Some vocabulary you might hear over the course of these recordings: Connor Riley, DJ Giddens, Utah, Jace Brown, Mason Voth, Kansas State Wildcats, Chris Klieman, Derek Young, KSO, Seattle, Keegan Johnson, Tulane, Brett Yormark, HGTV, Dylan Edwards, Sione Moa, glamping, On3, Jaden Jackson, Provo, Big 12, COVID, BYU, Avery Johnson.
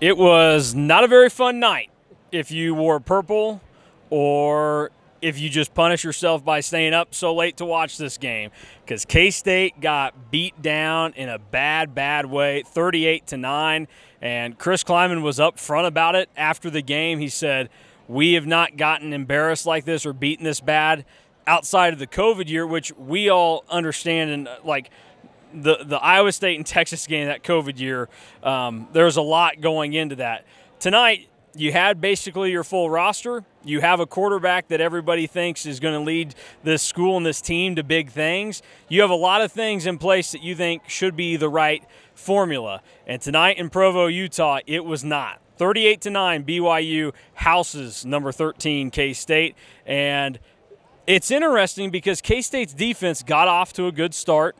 It was not a very fun night if you wore purple or if you just punish yourself by staying up so late to watch this game, because K-State got beat down in a bad, bad way, 38-9, and Chris Klieman was up front about it after the game. He said, we have not gotten embarrassed like this or beaten this bad outside of the COVID year, which we all understand, and like the Iowa State and Texas game, that COVID year, there's a lot going into that. Tonight, you had basically your full roster. You have a quarterback that everybody thinks is going to lead this school and this team to big things. You have a lot of things in place that you think should be the right formula. And tonight in Provo, Utah, it was not. 38-9, BYU houses number 13, K-State. And it's interesting because K-State's defense got off to a good start,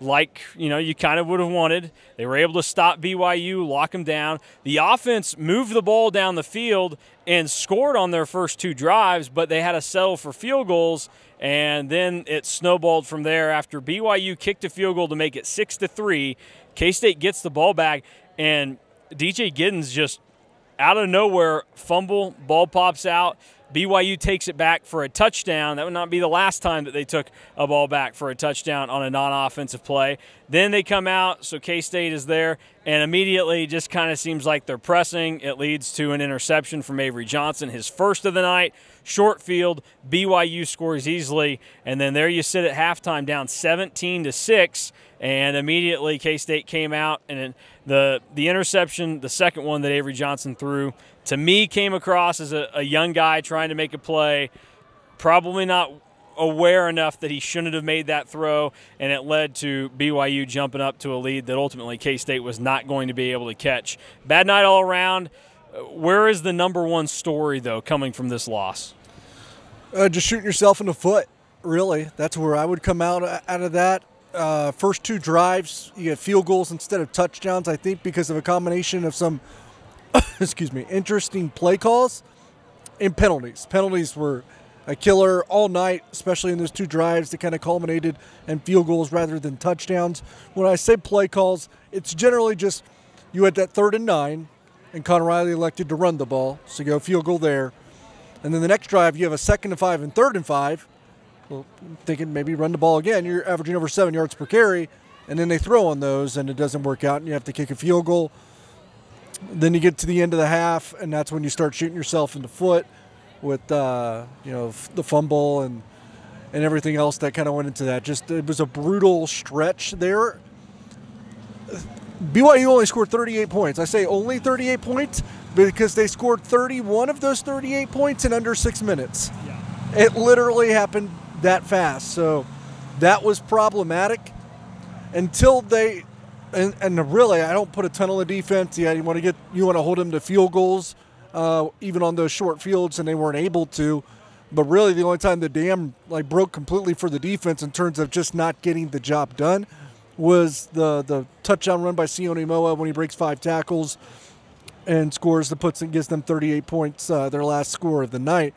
like, you know, you kind of would have wanted. They were able to stop BYU, lock them down. The offense moved the ball down the field and scored on their first two drives, but they had to settle for field goals, and then it snowballed from there. After BYU kicked a field goal to make it 6-3, K-State gets the ball back, and DJ Giddens just out of nowhere fumble, ball pops out. BYU takes it back for a touchdown. That would not be the last time that they took a ball back for a touchdown on a non-offensive play. Then they come out, so K-State is there, and immediately just kind of seems like they're pressing. It leads to an interception from Avery Johnson, his first of the night, short field. BYU scores easily, and then there you sit at halftime down 17-6, and immediately K-State came out, and the interception, the second one that Avery Johnson threw, to me came across as a young guy trying to make a play, probably not aware enough that he shouldn't have made that throw, and it led to BYU jumping up to a lead that ultimately K-State was not going to be able to catch. Bad night all around. Where is the number one story, though, coming from this loss? Just shooting yourself in the foot, really. That's where I would come out of that. First two drives, you get field goals instead of touchdowns, I think, because of a combination of some excuse me, interesting play calls and penalties. Penalties were a killer all night, especially in those two drives that kind of culminated in field goals rather than touchdowns. When I say play calls, it's generally just you had that 3rd and 9, and Connor Riley elected to run the ball, so you go field goal there. And then the next drive, you have a 2nd and 5 and 3rd and 5. Well, I'm thinking maybe run the ball again. You're averaging over 7 yards per carry, and then they throw on those, and it doesn't work out, and you have to kick a field goal. Then you get to the end of the half, and that's when you start shooting yourself in the foot with you know, the fumble and everything else that kind of went into that. Just, it was a brutal stretch there. BYU only scored 38 points. I say only 38 points because they scored 31 of those 38 points in under 6 minutes. Yeah. It literally happened that fast, so that was problematic until they. And really, I don't put a ton on the defense. Yeah, you want to hold them to field goals, even on those short fields, and they weren't able to. But really, the only time the dam like broke completely for the defense in terms of just not getting the job done was the touchdown run by Sione Moa when he breaks 5 tackles and scores the puts and gives them 38 points, their last score of the night.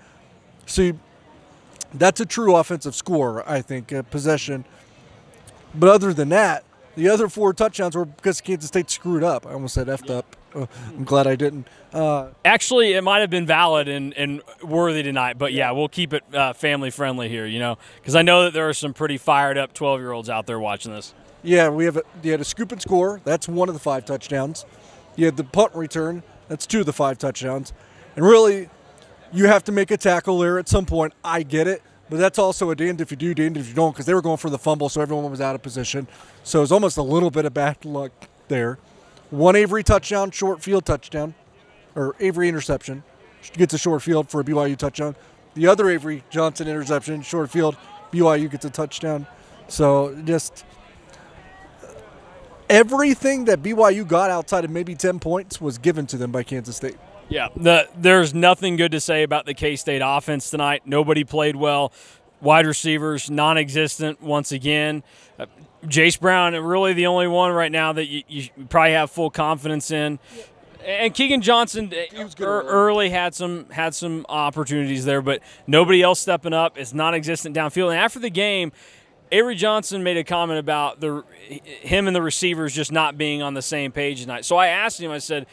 See, that's a true offensive score, I think, possession. But other than that, the other 4 touchdowns were because Kansas State screwed up. I almost said effed up. Oh, I'm glad I didn't. Actually, it might have been valid and worthy tonight, but yeah, we'll keep it family-friendly here, you know, because I know that there are some pretty fired-up 12-year-olds out there watching this. Yeah, you had a scoop and score. That's one of the 5 touchdowns. You had the punt return. That's 2 of the 5 touchdowns. And really, you have to make a tackle there at some point. I get it. But that's also a damned if you do, damned if you don't, because they were going for the fumble, so everyone was out of position. So it was almost a little bit of bad luck there. 1 Avery touchdown, short field touchdown, or Avery interception. Gets a short field for a BYU touchdown. The other Avery Johnson interception, short field, BYU gets a touchdown. So just everything that BYU got outside of maybe 10 points was given to them by Kansas State. Yeah, there's nothing good to say about the K-State offense tonight. Nobody played well. Wide receivers, non-existent once again. Jace Brown, really the only one right now that you probably have full confidence in. And Keegan Johnson early had some opportunities there, but nobody else stepping up. It's non-existent downfield. And after the game, Avery Johnson made a comment about him and the receivers just not being on the same page tonight. So I asked him, I said,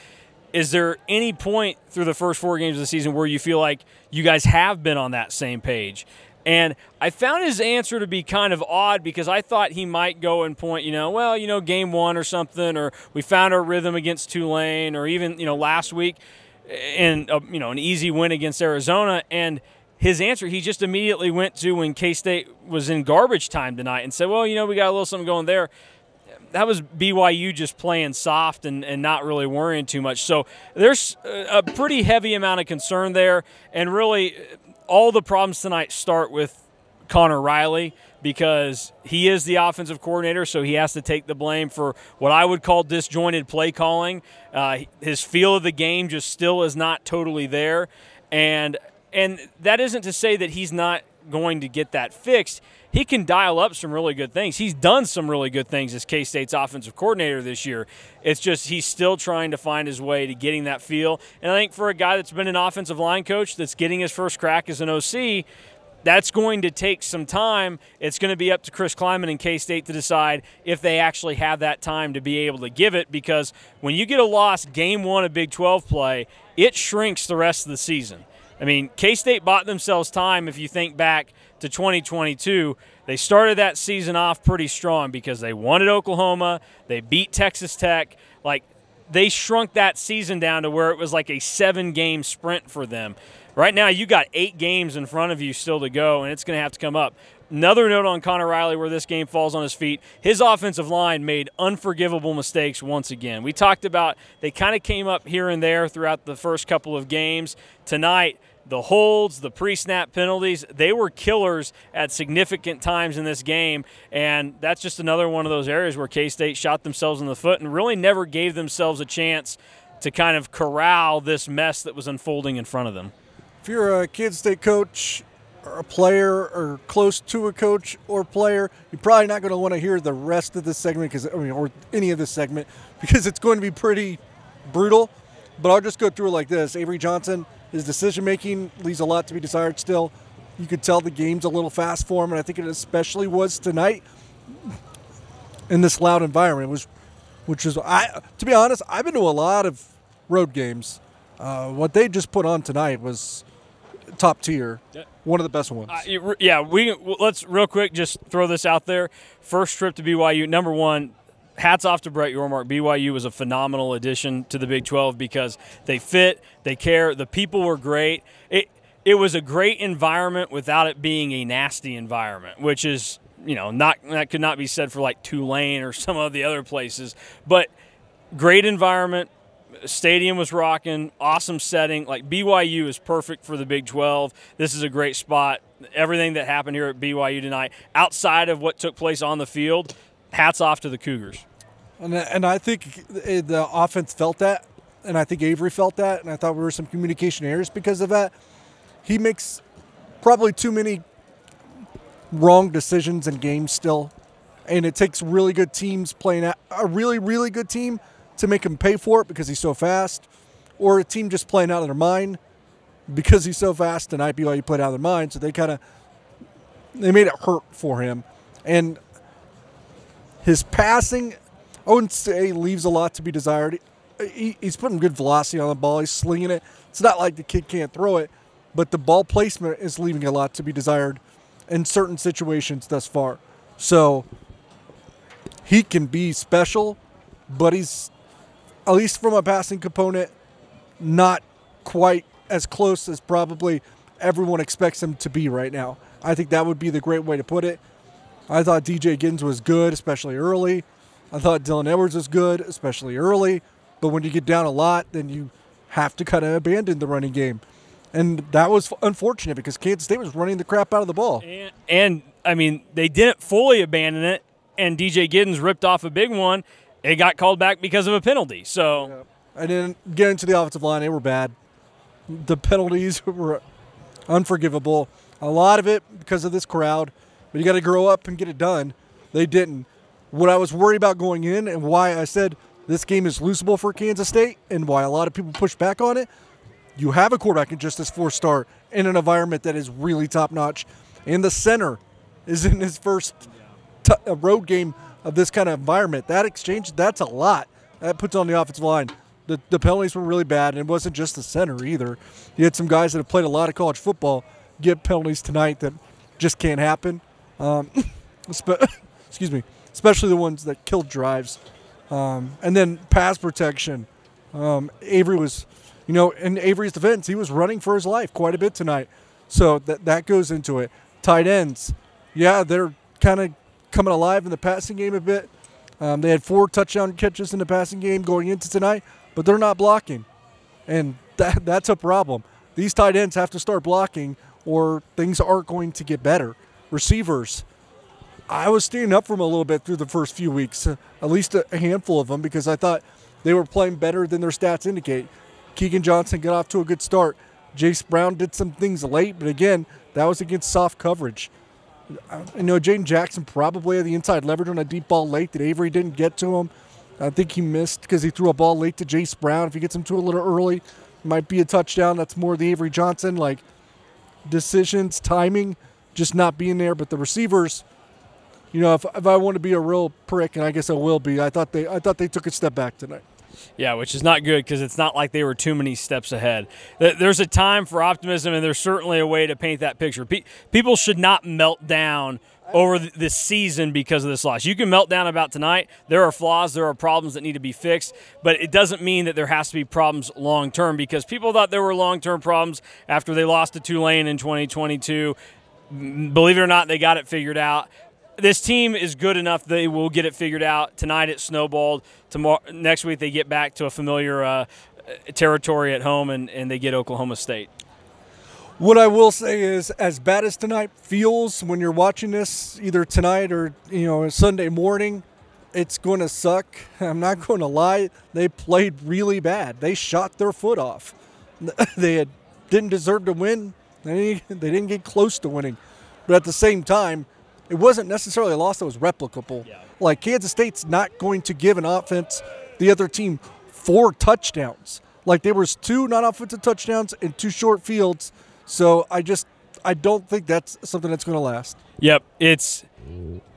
Is there any point through the first four games of the season where you feel like you guys have been on that same page? And I found his answer to be kind of odd, because I thought he might go and point, well, game one or something, or we found our rhythm against Tulane, or even, last week and, an easy win against Arizona. And his answer, he just immediately went to when K-State was in garbage time tonight and said, well, we got a little something going there. That was BYU just playing soft and not really worrying too much. So there's a pretty heavy amount of concern there, and really all the problems tonight start with Connor Riley, because he is the offensive coordinator, so he has to take the blame for what I would call disjointed play calling. His feel of the game just still is not totally there, and that isn't to say that he's not going to get that fixed. He can dial up some really good things. He's done some really good things as K-State's offensive coordinator this year. It's just he's still trying to find his way to getting that feel. And I think for a guy that's been an offensive line coach that's getting his first crack as an OC, that's going to take some time. It's going to be up to Chris Klieman and K-State to decide if they actually have that time to be able to give it, because when you get a loss game one of Big 12 play, it shrinks the rest of the season. I mean, K-State bought themselves time. If you think back to 2022, they started that season off pretty strong because they won at Oklahoma, they beat Texas Tech. Like, they shrunk that season down to where it was like a 7-game sprint for them. Right now, you got 8 games in front of you still to go, and it's going to have to come up. Another note on Connor Riley where this game falls on his feet: his offensive line made unforgivable mistakes once again. We talked about they kind of came up here and there throughout the first couple of games. Tonight, the holds, the pre-snap penalties, they were killers at significant times in this game, and that's just another one of those areas where K-State shot themselves in the foot and really never gave themselves a chance to kind of corral this mess that was unfolding in front of them. If you're a Kansas State coach, or a player, or close to a coach or player, you're probably not going to want to hear the rest of this segment, because or any of this segment, because it's going to be pretty brutal. But I'll just go through it like this. Avery Johnson, his decision-making leaves a lot to be desired still. You could tell the game's a little fast for him, and I think it especially was tonight in this loud environment, to be honest, I've been to a lot of road games. What they just put on tonight was top tier, one of the best ones. Yeah, let's real quick just throw this out there. First trip to BYU, number one, hats off to Brett Yormark. BYU was a phenomenal addition to the Big 12 because they fit, they care, the people were great. It was a great environment without it being a nasty environment, which is, that could not be said for like Tulane or some of the other places. But great environment. Stadium was rocking, awesome setting. Like, BYU is perfect for the Big 12. This is a great spot. Everything that happened here at BYU tonight, outside of what took place on the field, hats off to the Cougars. And I think the offense felt that, and I think Avery felt that, and I thought we were some communication errors because of that. He makes probably too many wrong decisions in games still, and it takes really good teams playing a really, really good team to make him pay for it because he's so fast, or a team just playing out of their mind because he's so fast. Tonight, BYU played out of their mind, so they made it hurt for him. And his passing, I wouldn't say leaves a lot to be desired. He's putting good velocity on the ball. He's slinging it. It's not like the kid can't throw it, but the ball placement is leaving a lot to be desired in certain situations thus far. So he can be special, but he's, at least from a passing component, not quite as close as probably everyone expects him to be right now. I think that would be the great way to put it. I thought DJ Giddens was good, especially early. I thought Dylan Edwards was good, especially early. But when you get down a lot, then you have to kind of abandon the running game. And that was unfortunate because Kansas State was running the crap out of the ball. And I mean, they didn't fully abandon it, and DJ Giddens ripped off a big one. It got called back because of a penalty. So, yeah. And then getting to the offensive line, they were bad. The penalties were unforgivable. A lot of it because of this crowd. But you got to grow up and get it done. They didn't. What I was worried about going in, and why I said this game is losable for Kansas State, and why a lot of people push back on it, you have a quarterback in just this 4-star in an environment that is really top-notch. And the center is in his first road game of this kind of environment. That exchange, that's a lot. That puts on the offensive line. The penalties were really bad, and it wasn't just the center either. You had some guys that have played a lot of college football get penalties tonight that just can't happen. Excuse me, especially the ones that killed drives. And then pass protection. Avery was, you know, in Avery's defense, he was running for his life quite a bit tonight. So that goes into it. Tight ends, yeah, they're kind of coming alive in the passing game a bit. They had 4 touchdown catches in the passing game going into tonight, but they're not blocking. And that's a problem. These tight ends have to start blocking or things aren't going to get better. Receivers, I was standing up for them a little bit through the first few weeks, at least a handful of them, because I thought they were playing better than their stats indicate. Keegan Johnson got off to a good start. Jace Brown did some things late, but again, that was against soft coverage. I know Jaden Jackson probably had the inside leverage on a deep ball late that Avery didn't get to him. I think he missed because he threw a ball late to Jace Brown. If he gets him to a little early, it might be a touchdown. That's more the Avery Johnson, like, decisions, timing, just not being there. But the receivers, you know, if I want to be a real prick, and I guess I will be, I thought they took a step back tonight. Yeah, which is not good because it's not like they were too many steps ahead. There's a time for optimism, and there's certainly a way to paint that picture. People should not melt down over this season because of this loss. You can melt down about tonight. There are flaws. There are problems that need to be fixed, but it doesn't mean that there has to be problems long-term, because people thought there were long-term problems after they lost to Tulane in 2022. Believe it or not, they got it figured out. This team is good enough they will get it figured out. Tonight it snowballed. Tomorrow, next week they get back to a familiar territory at home, and they get Oklahoma State. What I will say is, as bad as tonight feels when you're watching this, either tonight or, you know, Sunday morning, it's going to suck. I'm not going to lie. They played really bad. They shot their foot off. They didn't deserve to win. They didn't get close to winning. But at the same time, it wasn't necessarily a loss that was replicable. Yeah. Like, Kansas State's not going to give an offense, the other team, 4 touchdowns. Like, there was 2 non-offensive touchdowns and 2 short fields. So I don't think that's something that's going to last. Yep. It's,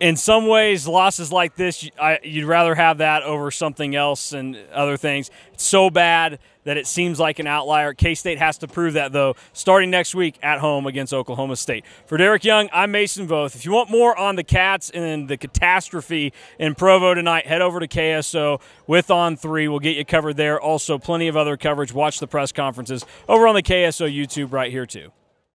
in some ways, losses like this, you'd rather have that over something else and other things. It's so bad that it seems like an outlier. K-State has to prove that, though, starting next week at home against Oklahoma State. For Derek Young, I'm Mason Voth. If you want more on the Cats and the catastrophe in Provo tonight, head over to KSO with On3. We'll get you covered there. Also, plenty of other coverage. Watch the press conferences over on the KSO YouTube right here, too.